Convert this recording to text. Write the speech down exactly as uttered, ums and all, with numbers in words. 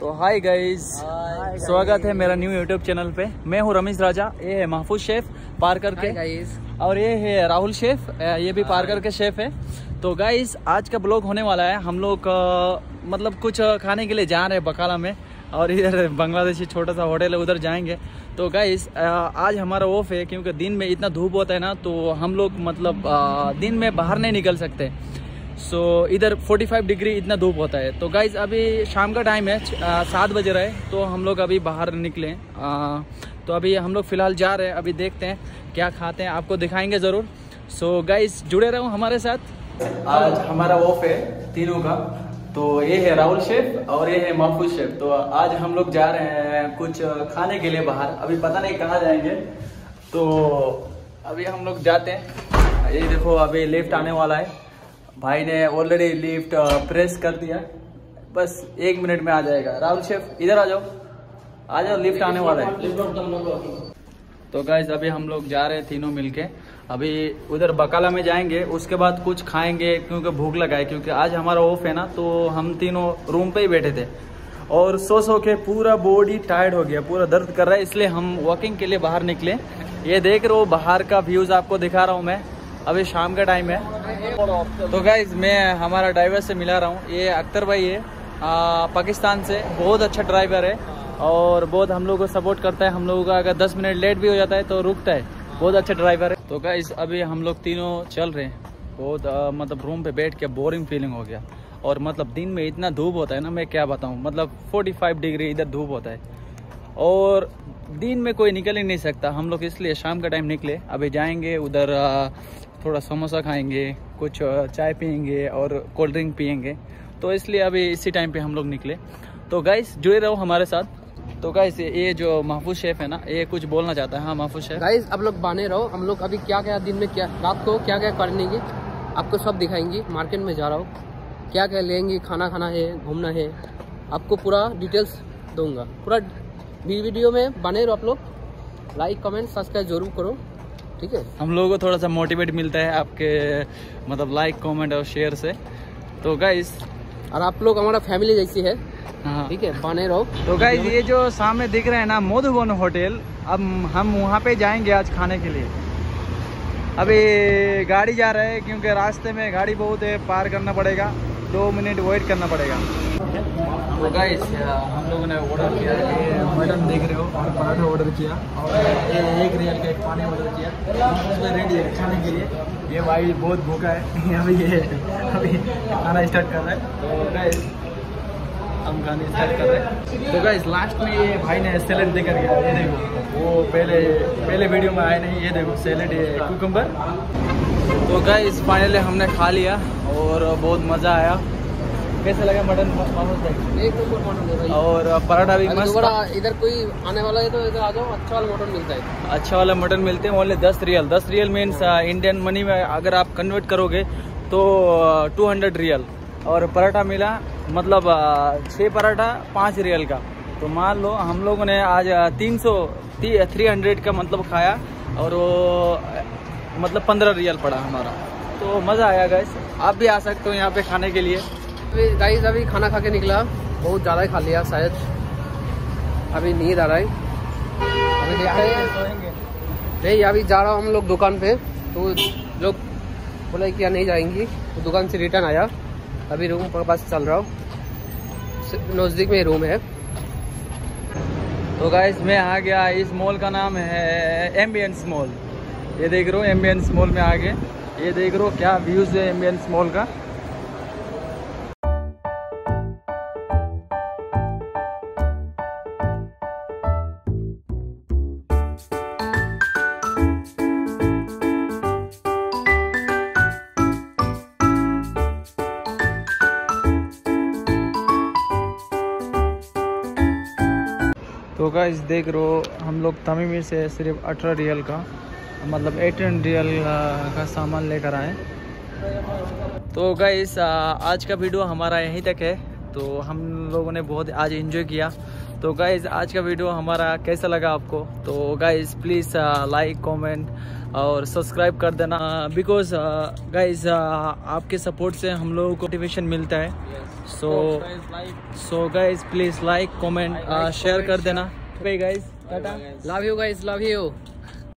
तो hi guys, स्वागत है मेरा न्यू यूट्यूब चैनल पे। मैं हूँ रमेश राजा, ये है महफूज शेफ पार करके, और ये है राहुल शेफ, ये भी पार करके शेफ है। तो गाइज आज का ब्लॉग होने वाला है, हम लोग मतलब कुछ खाने के लिए जा रहे हैं बकाला में, और इधर बांग्लादेशी छोटा सा होटल है, उधर जाएंगे। तो गाइस आज हमारा ऑफ है क्योंकि दिन में इतना धूप होता है ना, तो हम लोग मतलब आ, दिन में बाहर नहीं निकल सकते। सो इधर पैंतालीस डिग्री इतना धूप होता है। तो गाइस अभी शाम का टाइम है, सात बजे रहे, तो हम लोग अभी बाहर निकले। आ, तो अभी हम लोग फ़िलहाल जा रहे हैं, अभी देखते हैं क्या खाते हैं, आपको दिखाएँगे ज़रूर। सो गाइस जुड़े रहो हमारे साथ। आज हमारा ऑफ है तीनों का, तो ये है राहुल शेफ और ये है महफूज शेफ। तो आज हम लोग जा रहे हैं कुछ खाने के लिए बाहर, अभी पता नहीं कहाँ जाएंगे, तो अभी हम लोग जाते हैं। ये देखो अभी लिफ्ट आने वाला है, भाई ने ऑलरेडी लिफ्ट प्रेस कर दिया, बस एक मिनट में आ जाएगा। राहुल शेफ इधर आ जाओ, आ जाओ, लिफ्ट आने वाला है। तो गाइस अभी हम लोग जा रहे हैं तीनों मिलके, अभी उधर बकाला में जाएंगे, उसके बाद कुछ खाएंगे क्योंकि भूख लगा है, क्योंकि आज हमारा ऑफ है ना। तो हम तीनों रूम पे ही बैठे थे और सो सो के पूरा बॉडी टायर्ड हो गया, पूरा दर्द कर रहा है, इसलिए हम वॉकिंग के लिए बाहर निकले। ये देख रहे हो बाहर का व्यूज़ आपको दिखा रहा हूँ मैं, अभी शाम का टाइम है। तो गाइस मैं हमारा ड्राइवर से मिला रहा हूँ, ये अख्तर भाई है पाकिस्तान से, बहुत अच्छा ड्राइवर है और बहुत हम लोगों को सपोर्ट करता है। हम लोगों का अगर दस मिनट लेट भी हो जाता है तो रुकता है, बहुत अच्छा ड्राइवर है। तो गाइस अभी हम लोग तीनों चल रहे हैं, बहुत आ, मतलब रूम पे बैठ के बोरिंग फीलिंग हो गया, और मतलब दिन में इतना धूप होता है ना, मैं क्या बताऊँ, मतलब पैंतालीस डिग्री इधर धूप होता है और दिन में कोई निकल ही नहीं सकता। हम लोग इसलिए शाम का टाइम निकले, अभी जाएँगे उधर, थोड़ा समोसा खाएँगे, कुछ चाय पियेंगे और कोल्ड ड्रिंक पियेंगे, तो इसलिए अभी इसी टाइम पर हम लोग निकले। तो गाइस जुड़े रहो हमारे साथ। तो गाइस ये जो महफूज शेफ है ना, ये कुछ बोलना चाहता है। हाँ महफूज शेफ, गाइस अब लोग बने रहो, हम लोग अभी क्या क्या दिन में क्या, रात को क्या क्या करने की आपको सब दिखाएंगे। मार्केट में जा रहा हूँ, क्या क्या लेंगे, खाना खाना है, घूमना है, आपको पूरा डिटेल्स दूंगा। पूरा वीडियो में बने रहो आप लोग, लाइक कमेंट सब्सक्राइब जरूर करो, ठीक है। हम लोगों को थोड़ा सा मोटिवेट मिलता है आपके मतलब लाइक कॉमेंट और शेयर से। तो गाइस और आप लोग हमारा फैमिली जैसी है, ठीक है, बने रहो। तो गाइस ये जो सामने दिख रहे हैं ना मधुबन होटल, अब हम वहाँ पे जाएंगे आज खाने के लिए। अभी गाड़ी जा रहा है क्योंकि रास्ते में गाड़ी बहुत है, पार करना पड़ेगा, दो मिनट वेट करना पड़ेगा। तो गाइस हम लोगों ने ऑर्डर किया है, मैडम देख रहे हो, और पराठा ऑर्डर किया और एक रियल का एक पानी ऑर्डर किया, उसमें रेडी है खाने के लिए। ये भाई बहुत भूखा है, अभी ये अभी खाना स्टार्ट कर रहा है। तो गाइस हम खाने स्टार्ट कर रहे हैं। तो गाइस लास्ट में ये भाई ने सैलेड देकर गया, ये देखो, वो पहले पहले वीडियो में आए नहीं, ये देखो सैलेड, ये कुकम्बर। तो गाइस फाइनली हमने खा लिया और बहुत मज़ा आया। कैसा लगा मटन? एक नंबर मटन है, और पराठा भी मस्त। इधर कोई आने वाला है तो इधर आ जाओ, अच्छा वाला मटन मिलता है, अच्छा वाला मटन मिलते हैं। ओनली दस रियल दस रियल मीन्स इंडियन मनी में अगर आप कन्वर्ट करोगे तो टू हंड्रेड रियल। और पराठा मिला मतलब छः पराठा पाँच रियल का, तो मान लो हम लोगों ने आज तीन सौ थ्री हंड्रेड का मतलब खाया, और वो मतलब पंद्रह रियल पड़ा हमारा। तो मज़ा आया गाइस, आप भी आ सकते हो यहाँ पे खाने के लिए। अभी गाइस अभी खाना खा के निकला, बहुत ज़्यादा खा लिया, शायद अभी नींद आ रहा है। नहीं अभी जा रहा हूँ हम लोग दुकान पे, तो लोग बोला कि नहीं जाएंगी, तो दुकान से रिटर्न आया, अभी रूम पर पास चल रहा हूँ, नज़दीक में रूम है। तो गाइस मैं आ गया, इस मॉल का नाम है एंबियंस मॉल, ये देख रहे हो, एंबियंस मॉल में आ गए, ये देख रहे हो क्या व्यूज़ है एंबियंस मॉल का। तो गाइस देख रहे हो हम लोग तमीमी से सिर्फ अठारह रियल का मतलब अठारह रियल का सामान लेकर आए। तो गाइस आज का वीडियो हमारा यहीं तक है, तो हम लोगों ने बहुत आज एंजॉय किया तो गाइज़ आज का वीडियो हमारा कैसा लगा आपको, तो गाइज़ प्लीज़ लाइक कमेंट और सब्सक्राइब कर देना, बिकॉज गाइज आपके सपोर्ट से हम लोगों को मोटिवेशन मिलता है। So so guys please like comment share कर देना। Guys tata, love you guys, love you.